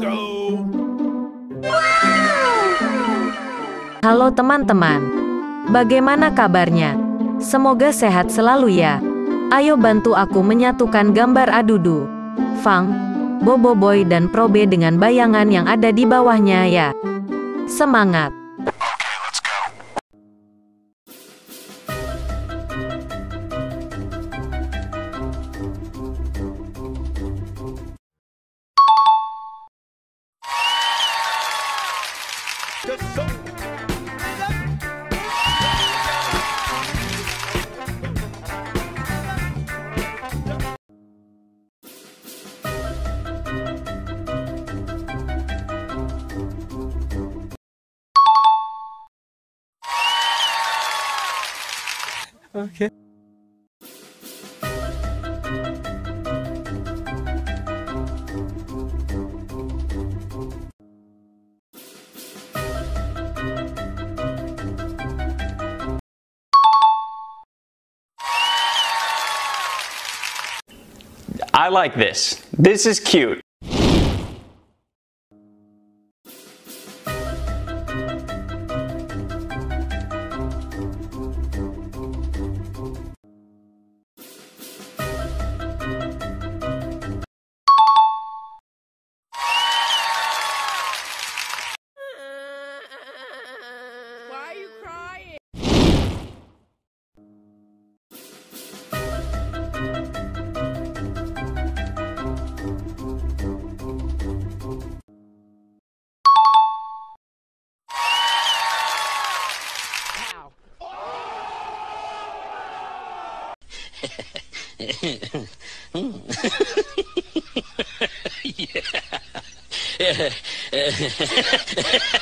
go! Halo teman-teman, bagaimana kabarnya? Semoga sehat selalu ya. Ayo bantu aku menyatukan gambar Adudu, Fang, Boboiboy dan Probe dengan bayangan yang ada di bawahnya ya. Semangat! Okay. I like this. This is cute. Yeah.